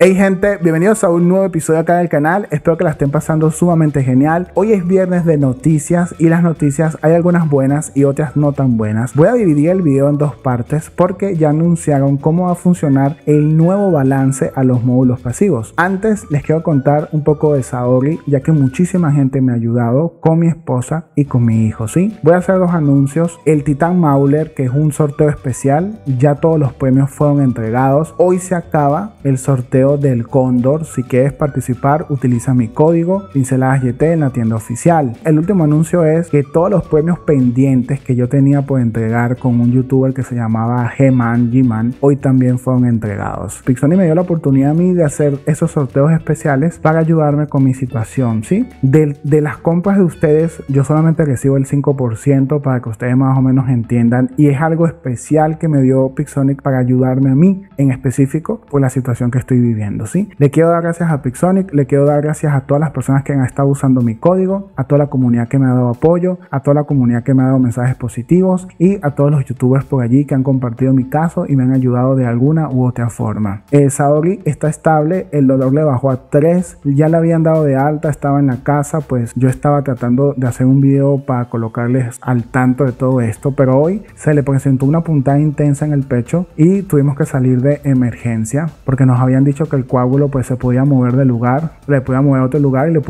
Hey gente, bienvenidos a un nuevo episodio acá del canal, espero que la estén pasando sumamente genial. Hoy es viernes de noticias y las noticias hay algunas buenas y otras no tan buenas. Voy a dividir el video en dos partes porque ya anunciaron cómo va a funcionar el nuevo balance a los módulos pasivos. Antes les quiero contar un poco de Saori, ya que muchísima gente me ha ayudado con mi esposa y con mi hijo, ¿sí? Voy a hacer dos anuncios, el Titan Mauler, que es un sorteo especial, ya todos los premios fueron entregados, hoy se acaba el sorteo del Cóndor. Si quieres participar, utiliza mi código pinceladasyt en la tienda oficial. El último anuncio es que todos los premios pendientes que yo tenía por entregar con un youtuber que se llamaba Gman, hoy también fueron entregados. Pixonic me dio la oportunidad a mí de hacer esos sorteos especiales para ayudarme con mi situación, ¿sí? De las compras de ustedes yo solamente recibo el 5% para que ustedes más o menos entiendan, y es algo especial que me dio Pixonic para ayudarme a mí en específico por la situación que estoy viviendo. ¿Sí? Le quiero dar gracias a Pixonic, le quiero dar gracias a todas las personas que han estado usando mi código, a toda la comunidad que me ha dado apoyo, a toda la comunidad que me ha dado mensajes positivos y a todos los youtubers por allí que han compartido mi caso y me han ayudado de alguna u otra forma. Saori está estable, el dolor le bajó a 3, ya le habían dado de alta, estaba en la casa, pues yo estaba tratando de hacer un video para colocarles al tanto de todo esto, pero hoy se le presentó una puntada intensa en el pecho y tuvimos que salir de emergencia porque nos habían dicho que el coágulo pues se podía mover de lugar, le podía mover a otro lugar y le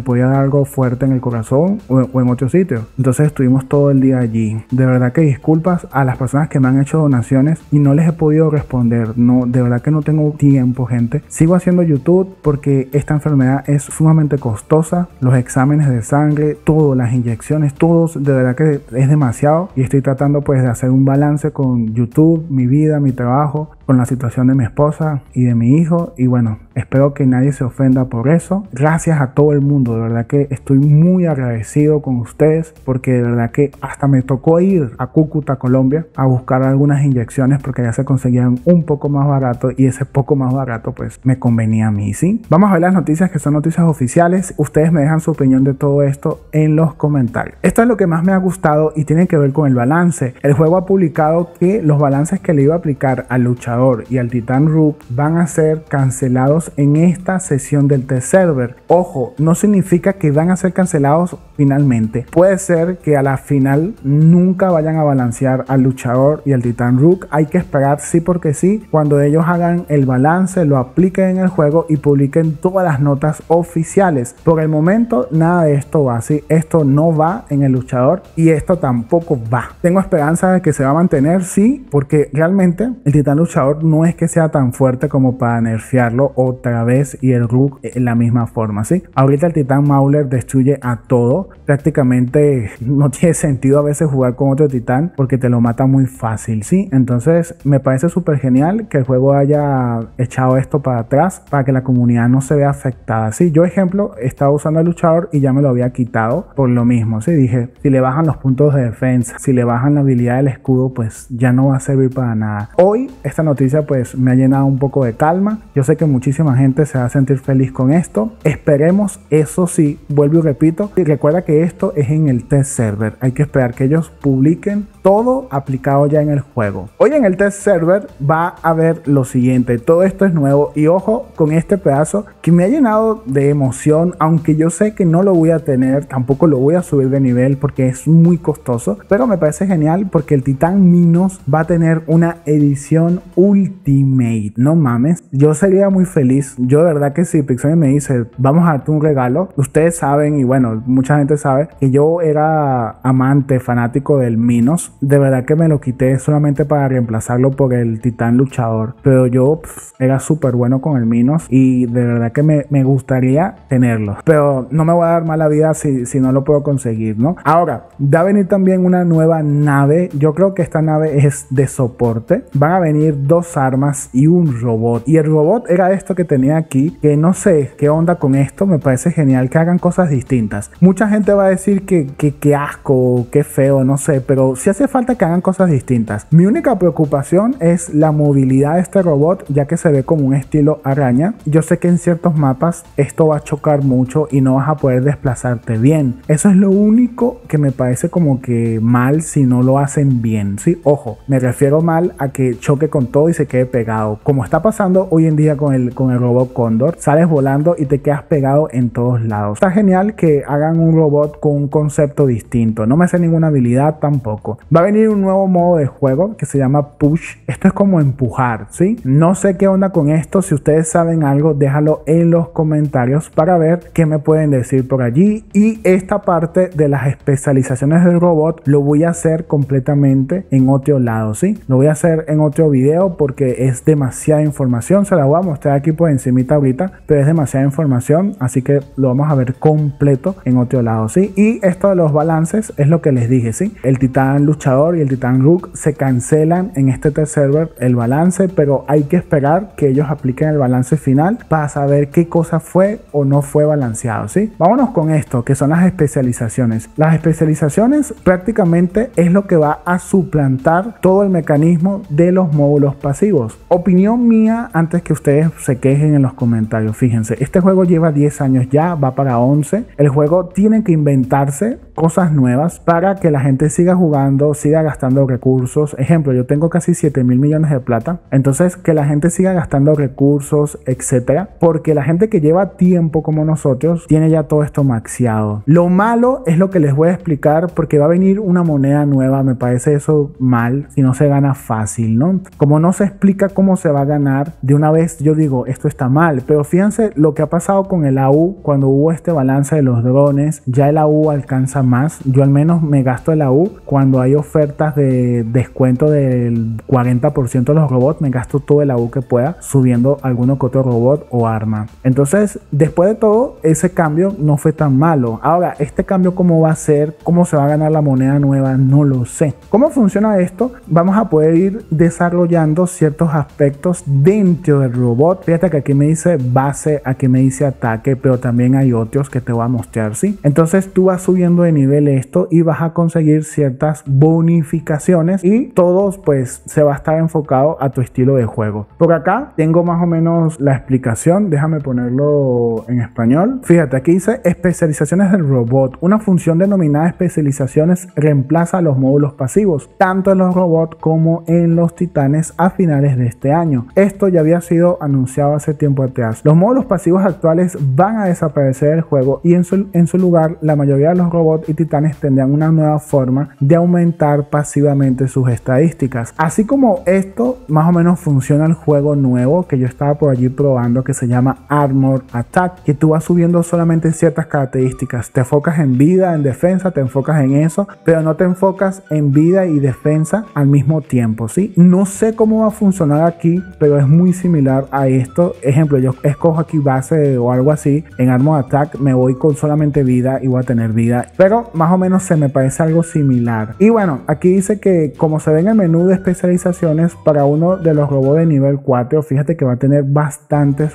podía dar algo fuerte en el corazón o en otro sitio. Entonces estuvimos todo el día allí. De verdad que disculpas a las personas que me han hecho donaciones y no les he podido responder. No, de verdad que no tengo tiempo, gente. Sigo haciendo YouTube porque esta enfermedad es sumamente costosa. Los exámenes de sangre, todo, las inyecciones, todos, de verdad que es demasiado. Y estoy tratando pues de hacer un balance con YouTube, mi vida, mi trabajo, con la situación de mi esposa y de mi hijo, y bueno, espero que nadie se ofenda por eso. Gracias a todo el mundo, de verdad que estoy muy agradecido con ustedes porque de verdad que hasta me tocó ir a Cúcuta, Colombia, a buscar algunas inyecciones porque ya se conseguían un poco más barato y ese poco más barato pues me convenía a mí, ¿sí? Vamos a ver las noticias que son noticias oficiales, ustedes me dejan su opinión de todo esto en los comentarios. Esto es lo que más me ha gustado y tiene que ver con el balance. El juego ha publicado que los balances que le iba a aplicar al luchador y al Titan Rub van a ser cancelados en esta sesión del test server. Ojo, no significa que van a ser cancelados finalmente. Puede ser que a la final nunca vayan a balancear al luchador y al Titan Rook. Hay que esperar, sí porque sí, cuando ellos hagan el balance, lo apliquen en el juego y publiquen todas las notas oficiales. Por el momento nada de esto va así. Esto no va en el luchador y esto tampoco va. Tengo esperanza de que se va a mantener, sí, porque realmente el Titan Luchador no es que sea tan fuerte como para nerfearlo otra vez y el Rook en la misma forma, ¿sí? Ahorita el Titan Mauler destruye a todo, prácticamente no tiene sentido a veces jugar con otro Titán porque te lo mata muy fácil, ¿sí? Entonces me parece súper genial que el juego haya echado esto para atrás para que la comunidad no se vea afectada, ¿sí? Yo, ejemplo, estaba usando al luchador y ya me lo había quitado por lo mismo, ¿sí? Dije, si le bajan los puntos de defensa, si le bajan la habilidad del escudo, pues ya no va a servir para nada. Hoy esta noticia pues me ha llenado un poco de calma. Yo sé que muchísima gente se va a sentir feliz con esto. Esperemos, eso sí, vuelvo y repito, y recuerda que esto es en el test server. Hay que esperar que ellos publiquen todo aplicado ya en el juego. Hoy en el test server va a haber lo siguiente. Todo esto es nuevo y ojo con este pedazo que me ha llenado de emoción, aunque yo sé que no lo voy a tener, tampoco lo voy a subir de nivel porque es muy costoso, pero me parece genial porque el Titan Minos va a tener una edición Ultimate, no mames. Yo sería muy feliz, yo de verdad que si Pixonic me dice, vamos a darte un regalo, ustedes saben, y bueno, mucha gente sabe que yo era amante, fanático del Minos, de verdad que me lo quité solamente para reemplazarlo por el Titan Luchador, pero yo era súper bueno con el Minos y de verdad que me gustaría tenerlo, pero no me voy a dar mala vida si no lo puedo conseguir, ¿no? Ahora, va a venir también una nueva nave, yo creo que esta nave es de soporte, van a venir dos armas y un robot, y el robot era esto que tenía aquí, que no sé qué onda con esto, me parece genial que hagan cosas distintas. Mucha gente va a decir que asco, que feo, no sé, pero si hace falta que hagan cosas distintas. Mi única preocupación es la movilidad de este robot, ya que se ve como un estilo araña. Yo sé que en ciertos mapas esto va a chocar mucho y no vas a poder desplazarte bien. Eso es lo único que me parece como que mal si no lo hacen bien, ¿sí? Ojo, me refiero mal a que choque con todo y se quede pegado, como está pasando hoy en día con el robot Cóndor. Sales volando y te quedas pegado en todos lados. Está genial que hagan un robot con un concepto distinto. No me sé ninguna habilidad tampoco. Va a venir un nuevo modo de juego que se llama Push. Esto es como empujar, ¿sí? No sé qué onda con esto. Si ustedes saben algo, déjalo en los comentarios para ver qué me pueden decir por allí. Y esta parte de las especializaciones del robot lo voy a hacer completamente en otro lado, ¿sí? Lo voy a hacer en otro video porque es demasiada información. Se la voy a mostrar aquí por encimita ahorita, pero es demasiada información, así que lo vamos a ver completo en otro lado, ¿sí? Y esto de los balances es lo que les dije, ¿sí? El titán luchador y el titán Rook se cancelan en este test server el balance, pero hay que esperar que ellos apliquen el balance final para saber qué cosa fue o no fue balanceado, ¿sí? Vámonos con esto, que son las especializaciones. Las especializaciones prácticamente es lo que va a suplantar todo el mecanismo de los módulos pasivos. Opinión mía, antes que ustedes se quejen en los comentarios, fíjense, este juego lleva 10 años ya, va para 11. El juego tiene que inventarse cosas nuevas para que la gente siga jugando, siga gastando recursos. Ejemplo, yo tengo casi 7.000 millones de plata, entonces que la gente siga gastando recursos, etcétera, porque la gente que lleva tiempo como nosotros tiene ya todo esto maxeado. Lo malo es lo que les voy a explicar, porque va a venir una moneda nueva. Me parece eso mal si no se gana fácil, ¿no? Como no se explica cómo se va a ganar de una vez, yo digo, esto está mal. Pero fíjense lo que ha pasado con el AU cuando hubo este balance de los drones. Ya el AU alcanza más. Yo al menos me gasto el AU cuando hay ofertas de descuento del 40% de los robots. Me gasto todo el AU que pueda subiendo alguno que otro robot o arma. Entonces, después de todo, ese cambio no fue tan malo. Ahora, este cambio, ¿cómo va a ser? ¿Cómo se va a ganar la moneda nueva? No lo sé. ¿Cómo funciona esto? Vamos a poder ir desarrollando ciertos aspectos dentro del robot. Fíjate que aquí me dice base, aquí me dice ataque, pero también hay otros que te voy a mostrar, ¿sí? Entonces tú vas subiendo de nivel esto y vas a conseguir ciertas bonificaciones y todos pues se va a estar enfocado a tu estilo de juego. Por acá tengo más o menos la explicación, déjame ponerlo en español. Fíjate, aquí dice especializaciones del robot. Una función denominada especializaciones reemplaza los módulos pasivos, tanto en los robots como en los titanes a finales de este año. Esto ya había sido anunciado hace tiempo atrás. Los módulos pasivos actuales van a desaparecer del juego y en su lugar la mayoría de los robots y titanes tendrán una nueva forma de aumentar pasivamente sus estadísticas. Así como esto más o menos funciona el juego nuevo que yo estaba por allí probando, que se llama Armor Attack, que tú vas subiendo solamente ciertas características. Te enfocas en vida, en defensa, te enfocas en eso, pero no te enfocas en vida y defensa al mismo tiempo, ¿sí? No sé cómo va a funcionar aquí, pero es muy similar a esto. Ejemplo, yo escojo aquí base o algo así. En Armor Attack me voy con solamente vida y voy a tener vida, pero más o menos se me parece algo similar. Y bueno, aquí dice que como se ve en el menú de especializaciones, para uno de los robots de nivel 4, fíjate que va a tener bastante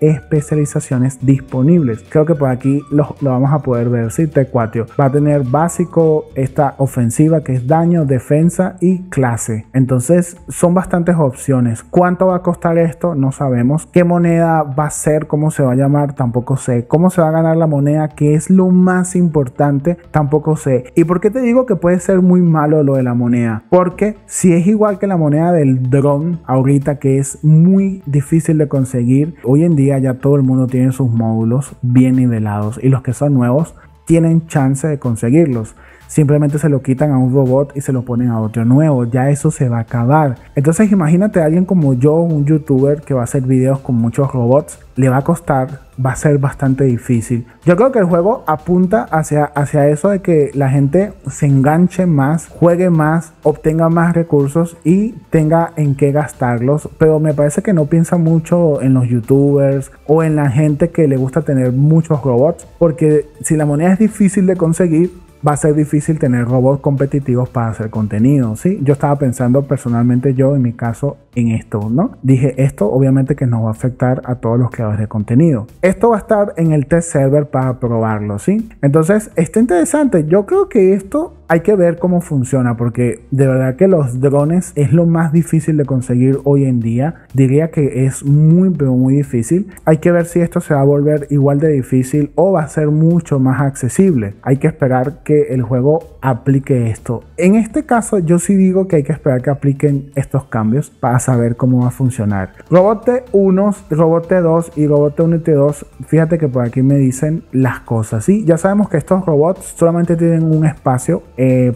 especializaciones disponibles. Creo que por aquí lo vamos a poder ver, ¿sí? T4 va a tener básico, esta ofensiva que es daño, defensa y clase. Entonces son bastantes opciones. ¿Cuánto va a costar esto? No sabemos. ¿Qué moneda va a ser? ¿Cómo se va a llamar? Tampoco sé. ¿Cómo se va a ganar la moneda? Que es lo más importante, tampoco sé. ¿Y por qué te digo que puede ser muy malo lo de la moneda? Porque si es igual que la moneda del dron ahorita, que es muy difícil de conseguir, hoy en día ya todo el mundo tiene sus módulos bien nivelados y los que son nuevos tienen chance de conseguirlos. Simplemente se lo quitan a un robot y se lo ponen a otro nuevo. Ya eso se va a acabar. Entonces imagínate a alguien como yo, un youtuber que va a hacer videos con muchos robots. Le va a costar, va a ser bastante difícil. Yo creo que el juego apunta hacia eso de que la gente se enganche más, juegue más, obtenga más recursos y tenga en qué gastarlos. Pero me parece que no piensa mucho en los youtubers o en la gente que le gusta tener muchos robots. Porque si la moneda es difícil de conseguir, va a ser difícil tener robots competitivos para hacer contenido, ¿sí? Yo estaba pensando personalmente, yo en mi caso, en esto, ¿no? Dije, esto obviamente que nos va a afectar a todos los creadores de contenido. Esto va a estar en el test server para probarlo, ¿sí? Entonces, está interesante. Yo creo que esto hay que ver cómo funciona, porque de verdad que los drones es lo más difícil de conseguir hoy en día. Diría que es muy, pero muy difícil. Hay que ver si esto se va a volver igual de difícil o va a ser mucho más accesible. Hay que esperar que el juego aplique esto. En este caso, yo sí digo que hay que esperar que apliquen estos cambios para saber cómo va a funcionar. Robot T1, Robot T2 y Robot T1 y T2, fíjate que por aquí me dicen las cosas, ¿sí? Ya sabemos que estos robots solamente tienen un espacio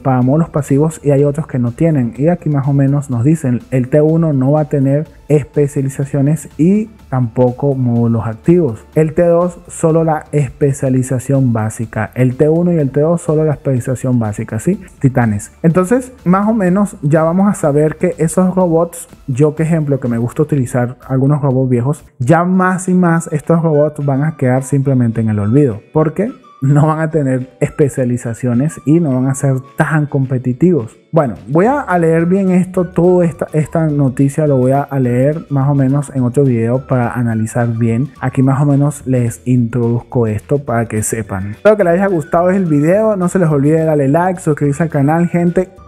para modos pasivos y hay otros que no tienen, y aquí más o menos nos dicen el T1 no va a tener especializaciones y tampoco módulos activos. El T2 solo la especialización básica. El T1 y el T2 solo la especialización básica, ¿sí? Titanes. Entonces, más o menos ya vamos a saber que esos robots, yo que ejemplo que me gusta utilizar algunos robots viejos, ya más y más estos robots van a quedar simplemente en el olvido. ¿Por qué? No van a tener especializaciones y no van a ser tan competitivos. Bueno, voy a leer bien esto, toda esta noticia lo voy a leer más o menos en otro video para analizar bien. Aquí más o menos les introduzco esto para que sepan. Espero que les haya gustado el video, no se les olvide darle like, suscribirse al canal, gente,